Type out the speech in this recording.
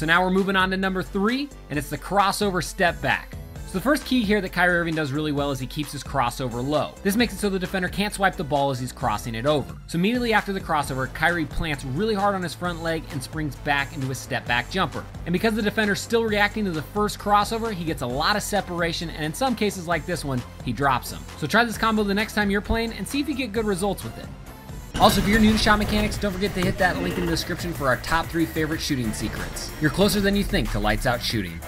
So now we're moving on to number 3, and it's the crossover step back. So the first key here that Kyrie Irving does really well is he keeps his crossover low. This makes it so the defender can't swipe the ball as he's crossing it over. So immediately after the crossover, Kyrie plants really hard on his front leg and springs back into a step back jumper. And because the defender's still reacting to the first crossover, he gets a lot of separation, and in some cases like this one, he drops him. So try this combo the next time you're playing and see if you get good results with it. Also, if you're new to Shot Mechanics, don't forget to hit that link in the description for our top 3 favorite shooting secrets. You're closer than you think to lights out shooting.